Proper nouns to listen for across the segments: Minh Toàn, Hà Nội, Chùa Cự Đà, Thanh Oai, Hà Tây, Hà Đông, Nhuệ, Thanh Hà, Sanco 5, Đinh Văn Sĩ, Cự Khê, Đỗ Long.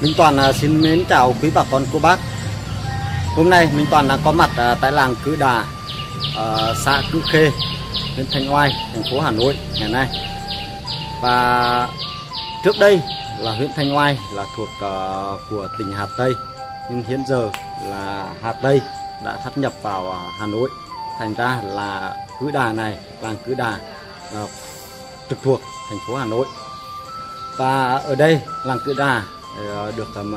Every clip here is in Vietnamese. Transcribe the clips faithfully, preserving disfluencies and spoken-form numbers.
Minh Toàn xin mến chào quý bà con cô bác. Hôm nay Minh Toàn đang có mặt tại làng Cự Đà, xã Cự Khê, huyện Thanh Oai, thành phố Hà Nội ngày nay. Và trước đây là huyện Thanh Oai là thuộc của tỉnh Hà Tây, nhưng hiện giờ là Hà Tây đã sáp nhập vào Hà Nội, thành ra là Cự Đà này, làng Cự Đà trực thuộc thành phố Hà Nội. Và ở đây làng Cự Đà được tầm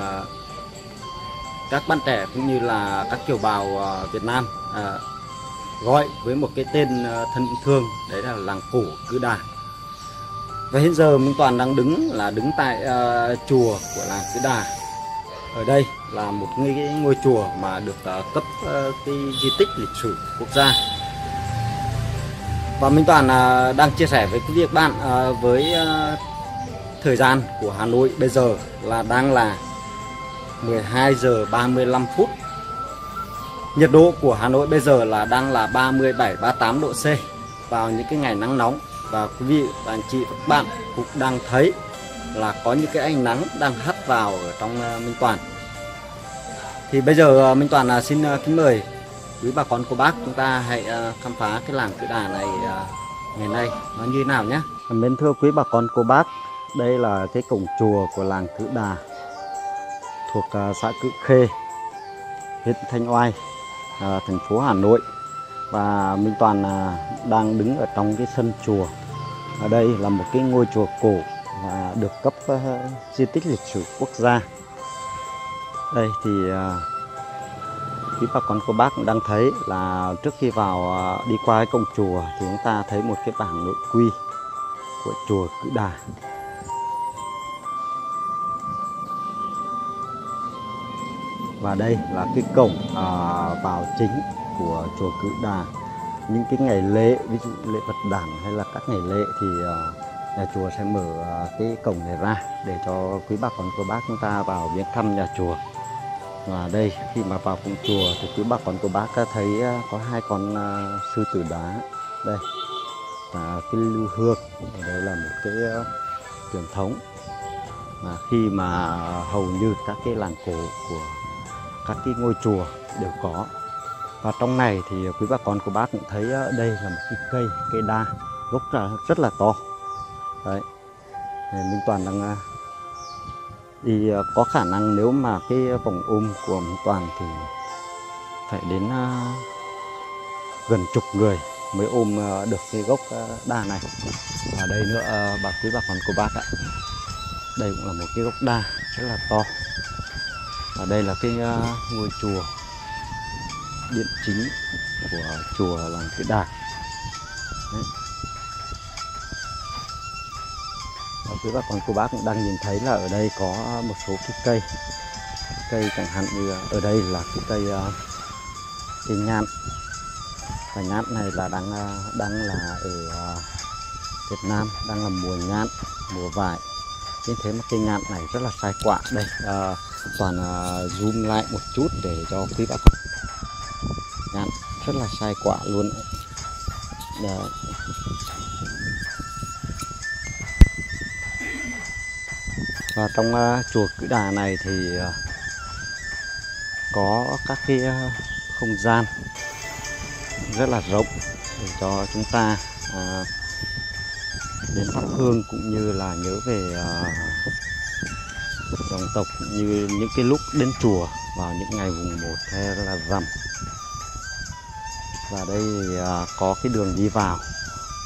các bạn trẻ cũng như là các kiều bào Việt Nam gọi với một cái tên thân thương, đấy là làng cổ Cự Đà. Và hiện giờ Minh Toàn đang đứng là đứng tại chùa của làng Cự Đà. Ở đây là một cái ngôi chùa mà được cấp cái di tích lịch sử quốc gia. Và Minh Toàn đang chia sẻ với quý vị các bạn với thời gian của Hà Nội bây giờ là đang là mười hai giờ ba mươi lăm phút. Nhiệt độ của Hà Nội bây giờ là đang là ba mươi bảy ba mươi tám độ C vào những cái ngày nắng nóng. Và quý vị và anh chị và các bạn cũng đang thấy là có những cái ánh nắng đang hắt vào ở trong Minh Toàn. Thì bây giờ Minh Toàn xin kính mời quý bà con cô bác chúng ta hãy khám phá cái làng Cự Đà này ngày nay nó như thế nào nhé. Mến thưa quý bà con cô bác, đây là cái cổng chùa của làng Cự Đà thuộc xã Cự Khê, huyện Thanh Oai, thành phố Hà Nội. Và Minh Toàn đang đứng ở trong cái sân chùa. Ở đây là một cái ngôi chùa cổ và được cấp di tích lịch sử quốc gia. Đây thì quý bà con cô bác cũng đang thấy là trước khi vào đi qua cái cổng chùa thì chúng ta thấy một cái bảng nội quy của chùa Cự Đà. Và đây là cái cổng à, vào chính của chùa Cự Đà. Những cái ngày lễ, ví dụ lễ Phật đản hay là các ngày lễ thì à, nhà chùa sẽ mở à, cái cổng này ra để cho quý bà con cô bác chúng ta vào viếng thăm nhà chùa. Và đây khi mà vào cổng chùa thì quý bà con cô bác thấy có hai con à, sư tử đá đây và cái lưu hương. Đây là một cái à, truyền thống mà khi mà hầu như các cái làng cổ của các cái ngôi chùa đều có. Và trong này thì quý bà con của bác cũng thấy đây là một cái cây, cây đa gốc rất là to. Đấy, Minh Toàn đang đi, có khả năng nếu mà cái vòng ôm của Minh Toàn thì phải đến gần chục người mới ôm được cái gốc đa này. Và đây nữa bà quý bà con của bác ạ, đây cũng là một cái gốc đa rất là to. Và đây là cái uh, ngôi chùa, điện chính của chùa làng Cự Đà. Và quý bà con cô bác cũng đang nhìn thấy là ở đây có một số cái cây, cây chẳng hạn như ở đây là cái cây uh, cây nhãn. Và nhãn này là đang uh, đang là ở uh, Việt Nam đang là mùa nhãn, mùa vải. Như thế mà cây nhãn này rất là sai quả đây. Uh, Toàn uh, zoom lại một chút để cho quý bà con. Nhãn rất là sai quả luôn. Đấy. Và trong uh, chùa Cự Đà này thì uh, có các cái uh, không gian rất là rộng để cho chúng ta uh, đến thắp hương cũng như là nhớ về uh, dòng tộc, như những cái lúc đến chùa vào những ngày mùng một hay là rằm. Và đây có cái đường đi vào.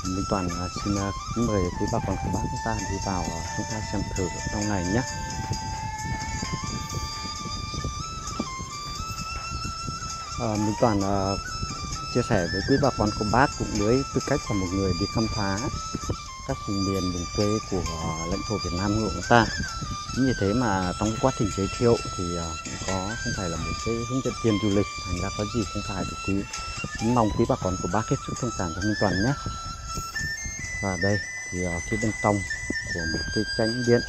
Minh Toàn xin kính mời quý bà con cô bác chúng ta đi vào, chúng ta xem thử trong này nhé. À, Minh Toàn chia sẻ với quý bà con cô bác cũng với tư cách là một người đi khám phá các vùng miền, vùng quê của lãnh thổ Việt Nam của chúng ta. Chính vì thế mà trong quá trình giới thiệu thì cũng có không phải là một cái hướng dẫn viên du lịch, thành ra có gì không phải được quý. Kính mong quý bà con của bác hết sức thông cảm cho Minh Toàn nhé. Và đây thì phía bên trong của một cái chánh điện.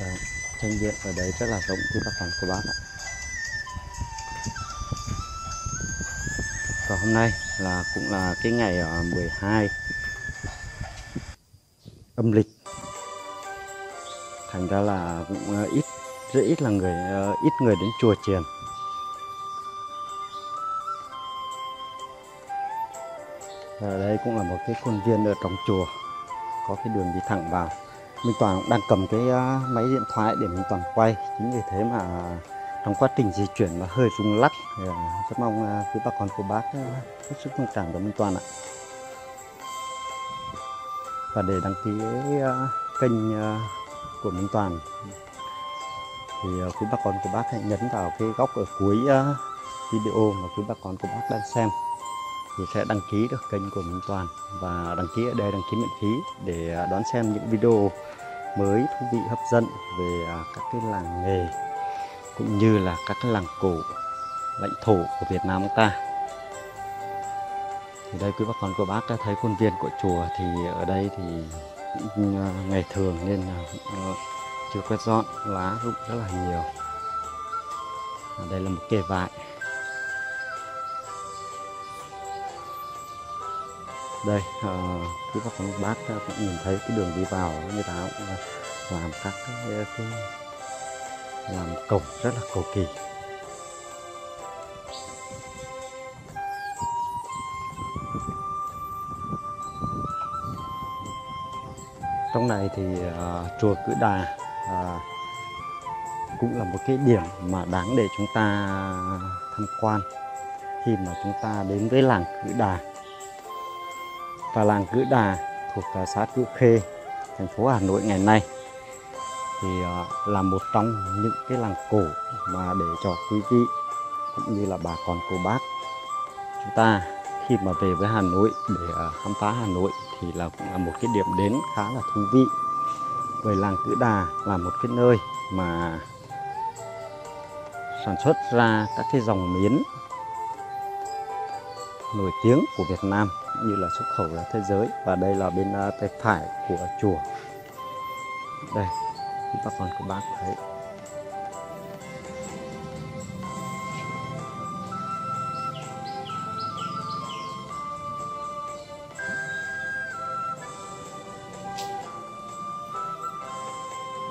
Đấy, chánh điện ở đây rất là rộng quý bà con của bác ạ. Và hôm nay là cũng là cái ngày mười hai âm lịch, thành ra là cũng ít rất ít là người ít người đến chùa chiền. Ở đây cũng là một cái khuôn viên ở trong chùa, có cái đường đi thẳng vào. Minh Toàn cũng đang cầm cái máy điện thoại để Minh Toàn quay, chính vì thế mà trong quá trình di chuyển nó hơi rung lắc. Rất mong quý bà con cô bác hết sức thông cảm cho Minh Toàn ạ. Và để đăng ký kênh của Minh Toàn thì quý bà con cô bác hãy nhấn vào cái góc ở cuối video mà quý bà con cô bác đang xem, thì sẽ đăng ký được kênh của Minh Toàn. Và đăng ký ở đây, đăng ký miễn phí để đón xem những video mới, thú vị, hấp dẫn về các cái làng nghề cũng như là các cái làng cổ lãnh thổ của Việt Nam chúng ta. Thì đây quý bác con cô bác đã thấy khuôn viên của chùa, thì ở đây thì ngày thường nên chưa quét dọn, lá rụng rất là nhiều. Ở đây là một kê vại. Đây, quý bác con bác cũng nhìn thấy cái đường đi vào, người ta cũng làm các cái, cái làm cổng rất là cầu kỳ. Trong này thì uh, chùa Cự Đà uh, cũng là một cái điểm mà đáng để chúng ta tham quan khi mà chúng ta đến với làng Cự Đà. Và làng Cự Đà thuộc uh, xã Cự Khê, thành phố Hà Nội ngày nay, thì uh, là một trong những cái làng cổ mà để cho quý vị cũng như là bà con cô bác chúng ta khi mà về với Hà Nội để uh, khám phá Hà Nội thì là cũng là một cái điểm đến khá là thú vị. Bởi làng Cự Đà là một cái nơi mà sản xuất ra các cái dòng miến nổi tiếng của Việt Nam cũng như là xuất khẩu ra thế giới. Và đây là bên uh, tay phải của chùa. Đây, các con các bác thấy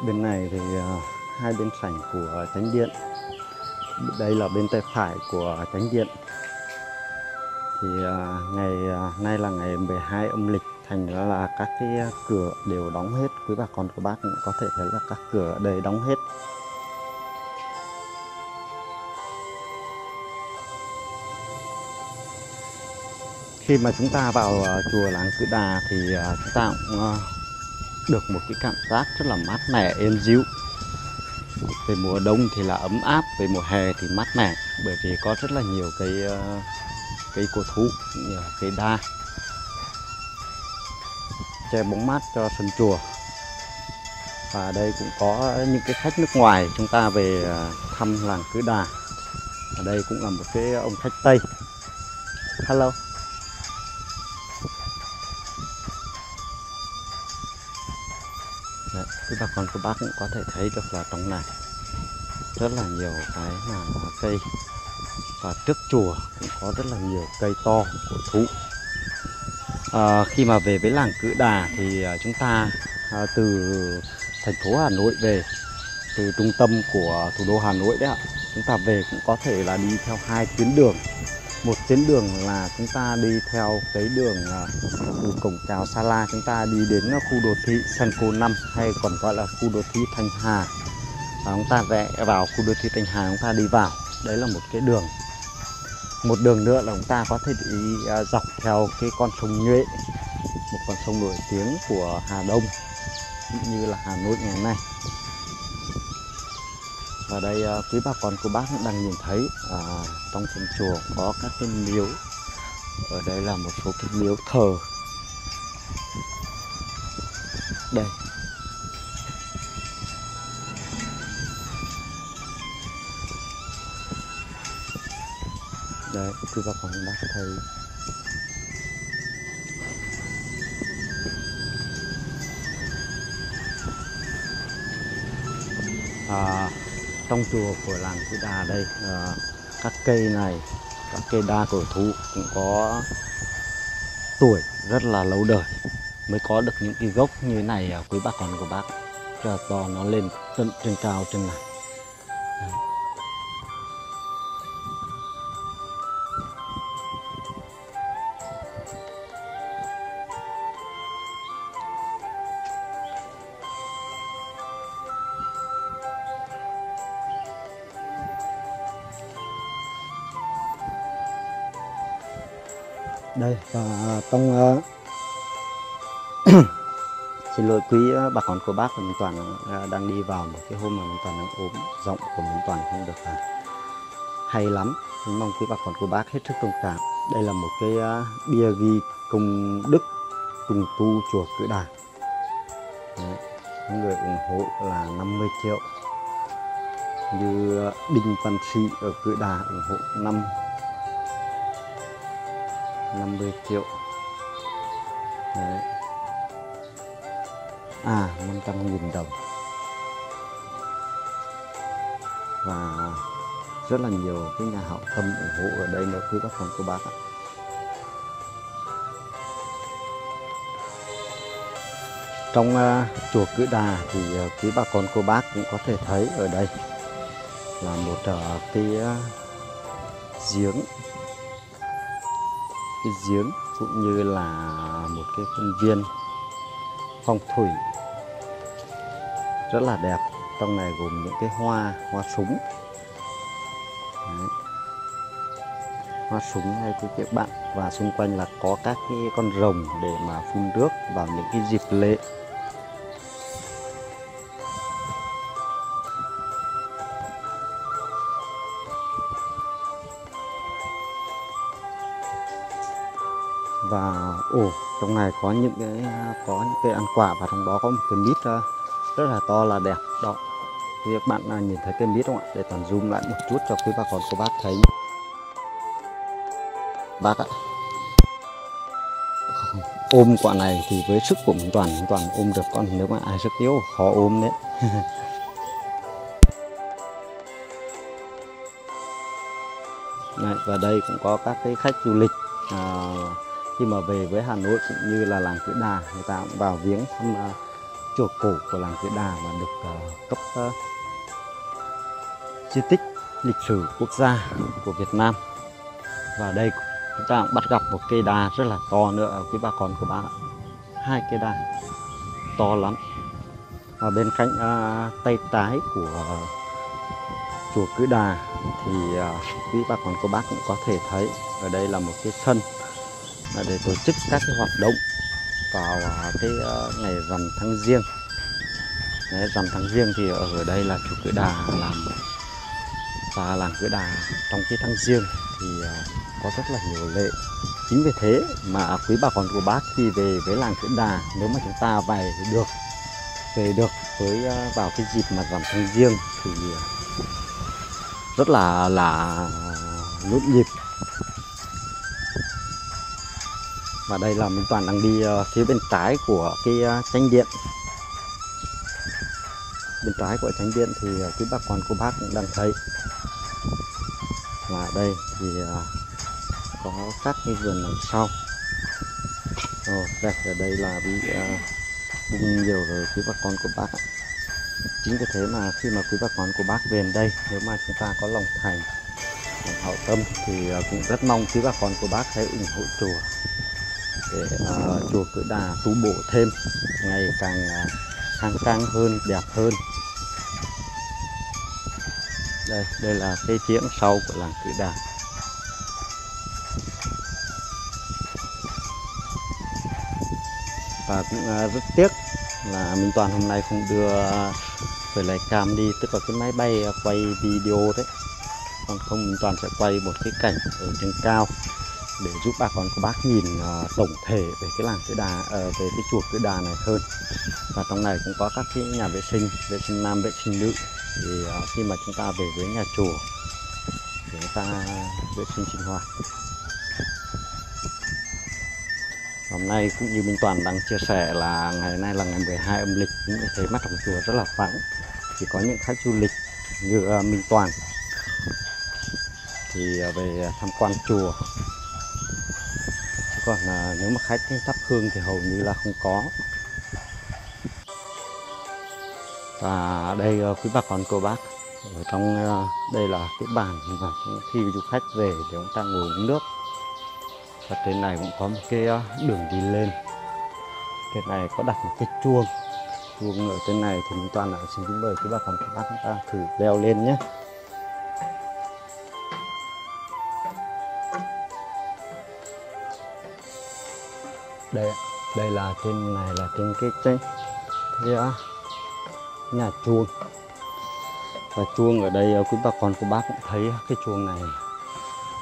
bên này thì uh, hai bên sảnh của chánh điện, đây là bên tay phải của chánh điện. Thì uh, ngày uh, nay là ngày mười hai âm lịch, thành ra là các cái cửa đều đóng hết. Quý bà con của bác cũng có thể thấy là các cửa ở đây đóng hết. Khi mà chúng ta vào uh, chùa làng Cự Đà thì uh, chúng ta cũng uh, được một cái cảm giác rất là mát mẻ, êm dịu. Về mùa đông thì là ấm áp, về mùa hè thì mát mẻ, bởi vì có rất là nhiều cái uh, cây cổ thụ, cây đa che bóng mát cho sân chùa. Và đây cũng có những cái khách nước ngoài chúng ta về thăm làng Cự Đà. Ở đây cũng là một cái ông khách Tây. Hello. Đấy, các bà con các bác cũng có thể thấy được là trong này rất là nhiều cái mà cây, và trước chùa cũng có rất là nhiều cây to cổ thụ. À, khi mà về với làng Cự Đà thì chúng ta à, từ thành phố Hà Nội về, từ trung tâm của thủ đô Hà Nội đấy ạ, chúng ta về cũng có thể là đi theo hai tuyến đường. Một tuyến đường là chúng ta đi theo cái đường à, từ cổng chào Sa La, chúng ta đi đến khu đô thị Sanco năm, hay còn gọi là khu đô thị Thanh Hà. Và chúng ta rẽ vào khu đô thị Thanh Hà, chúng ta đi vào. Đấy là một cái đường. Một đường nữa là chúng ta có thể đi dọc theo cái con sông Nhuệ, một con sông nổi tiếng của Hà Đông cũng như là Hà Nội ngày nay. Và đây quý bà con cô bác cũng đang nhìn thấy à, trong sân chùa có các cái miếu. Ở đây là một số cái miếu thờ. Đây, đấy, quý bà con đã thấy. À, trong chùa của làng Cự Đà đây, à, các cây này Các cây đa cổ thụ cũng có tuổi rất là lâu đời mới có được những cái gốc như thế này quý bà con của bác. Cho to nó lên trên, trên cao trên này. Đây và trong uh... xin lỗi quý bà con cô bác, của Minh Toàn đang đi vào một cái hôm mà Minh Toàn đang ốm, giọng của Minh Toàn không được à, hay lắm. Mình mong quý bà con cô bác hết sức thông cảm. Đây là một cái uh, bia ghi công đức trùng tu chùa Cự Đà. Đấy, người ủng hộ là năm mươi triệu. Như uh, Đinh Văn Sĩ ở Cự Đà ủng hộ năm năm mươi triệu. Đấy. À, năm trăm nghìn đồng. Và rất là nhiều cái nhà hảo tâm ủng hộ ở đây nữa quý bác con cô bác ạ. Trong uh, chùa Cự Đà thì uh, quý bà con cô bác cũng có thể thấy ở đây là một uh, cái uh, giếng, cái giếng cũng như là một cái khuôn viên phong thủy rất là đẹp. Trong này gồm những cái hoa hoa súng. Đấy. Hoa súng hay của các bạn, và xung quanh là có các cái con rồng để mà phun nước vào những cái dịp lễ. Và ồ, trong này có những cái có những cái ăn quả, và trong đó có một cái mít rất là to là đẹp đó. Quý các bạn nhìn thấy cái mít không ạ? Để Toàn zoom lại một chút cho quý bà con cô bác thấy. Bác ạ, ôm quả này thì với sức của mình Toàn, mình Toàn ôm được con, nếu mà ai sức yếu khó ôm đấy. Này, và đây cũng có các cái khách du lịch à, khi mà về với Hà Nội cũng như là làng Cự Đà, người ta cũng vào viếng thăm uh, chùa cổ của làng Cự Đà và được uh, cấp uh, di tích lịch sử quốc gia của Việt Nam. Và đây chúng ta cũng bắt gặp một cây đa rất là to nữa quý bà con của bác ạ. Hai cây đa to lắm. Ở bên cạnh uh, tay trái của uh, chùa Cự Đà thì uh, quý bà con của bác cũng có thể thấy ở đây là một cái sân để tổ chức các cái hoạt động vào cái ngày rằm tháng giêng. Rằm tháng giêng thì ở đây là chùa Cự Đà làm và làng Cự Đà trong cái tháng giêng thì có rất là nhiều lễ. Chính vì thế mà quý bà con cô bác khi về với làng Cự Đà, nếu mà chúng ta về được về được với vào cái dịp mà rằm tháng giêng thì rất là là nhộn nhịp. Và đây là Minh Toàn đang đi uh, phía bên trái của cái uh, chánh điện. Bên trái của chánh điện thì uh, quý bà con cô bác cũng đang thấy. Và đây thì uh, có các cái vườn đằng sau. Ồ, đẹp, ở đây là bị uh, bung nhiều rồi quý bà con cô bác ạ. Chính vì thế mà khi mà quý bà con cô bác về đây, nếu mà chúng ta có lòng thành, lòng hảo tâm thì uh, cũng rất mong quý bà con cô bác hãy ủng hộ chùa để uh, chùa Cự Đà tu bổ thêm ngày càng uh, khang trang hơn, đẹp hơn. Đây, đây là cái giếng sau của làng Cự Đà. Và cũng uh, rất tiếc là Minh Toàn hôm nay không đưa về lại cam đi, tức là cái máy bay quay video đấy. Còn không Minh Toàn sẽ quay một cái cảnh ở trên cao để giúp bà con cô bác nhìn uh, tổng thể về cái làng Cự Đà, uh, về cái chùa Cự Đà này hơn. Và trong này cũng có các cái nhà vệ sinh, vệ sinh nam, vệ sinh nữ. Thì uh, khi mà chúng ta về với nhà chùa, chúng ta vệ sinh sinh hoạt. Hôm nay cũng như Minh Toàn đang chia sẻ là ngày nay là ngày mười hai âm lịch, cũng thấy mắt trong chùa rất là vắng, chỉ có những khách du lịch như uh, Minh Toàn thì thì về tham quan chùa. Chứ còn à, nếu mà khách thắp hương thì hầu như là không có. Và đây quý bà con cô bác ở trong đây là cái bàn mà khi du khách về thì chúng ta ngồi uống nước. Và trên này cũng có một cái đường đi lên. Trên này có đặt một cái chuông. Chuông ở trên này thì Minh Toàn lại xin kính mời quý bà con cô bác chúng ta thử leo lên nhé. Đây, đây là trên này là trên cái trên cái nhà chuông. Và chuông ở đây quý bà con của bác cũng thấy cái chuông này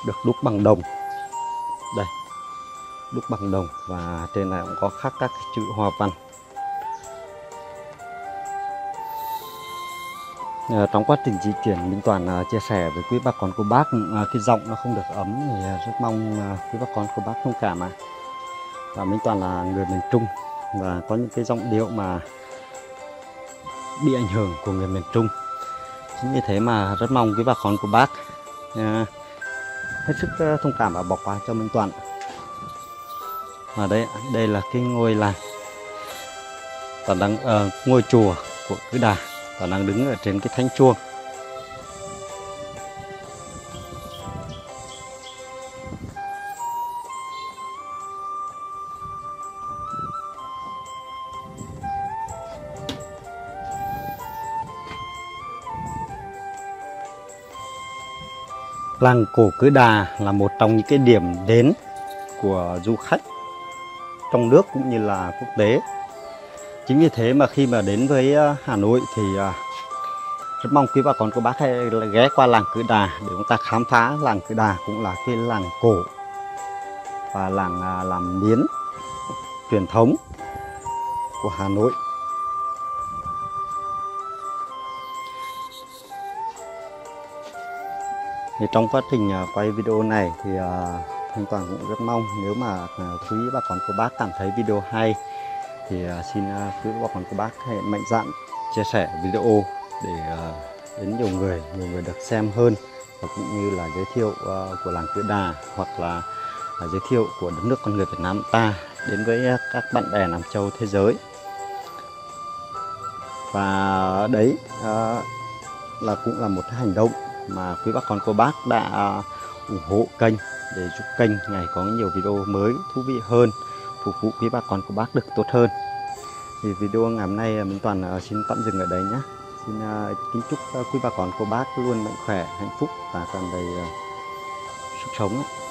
được đúc bằng đồng. Đây, đúc bằng đồng và trên này cũng có khắc các cái chữ hoa văn. À, trong quá trình di chuyển Minh Toàn à, chia sẻ với quý bà con của bác à, cái giọng nó không được ấm thì rất mong à, quý bà con của bác thông cảm ạ. À. Và Minh Toàn là người miền Trung và có những cái giọng điệu mà bị ảnh hưởng của người miền Trung. Chính vì thế mà rất mong quý bà con của bác à, hết sức thông cảm và bỏ qua cho Minh Toàn. Và đây đây là cái ngôi làng Toàn đang à, ngôi chùa của Cự Đà. Toàn đang đứng ở trên cái thanh chuông. Làng cổ Cự Đà là một trong những cái điểm đến của du khách trong nước cũng như là quốc tế. Chính vì thế mà khi mà đến với Hà Nội thì rất mong quý bà con cô bác hãy ghé qua làng Cự Đà để chúng ta khám phá làng Cự Đà, cũng là cái làng cổ và làng làm miến truyền thống của Hà Nội. Thì trong quá trình quay video này thì Thanh Toàn cũng rất mong nếu mà quý bà con cô bác cảm thấy video hay thì xin quý bà con cô bác hãy mạnh dạn chia sẻ video để đến nhiều người, nhiều người được xem hơn, và cũng như là giới thiệu của làng Cự Đà hoặc là giới thiệu của đất nước con người Việt Nam ta đến với các bạn bè Nam Châu thế giới. Và đấy là cũng là một hành động mà quý bác con cô bác đã ủng hộ kênh để giúp kênh ngày có nhiều video mới thú vị hơn, phục vụ quý bác con cô bác được tốt hơn. Thì video ngày hôm nay Minh Toàn xin tạm dừng ở đây nhé. Xin kính chúc quý bác con cô bác luôn mạnh khỏe, hạnh phúc và tràn đầy sức sống.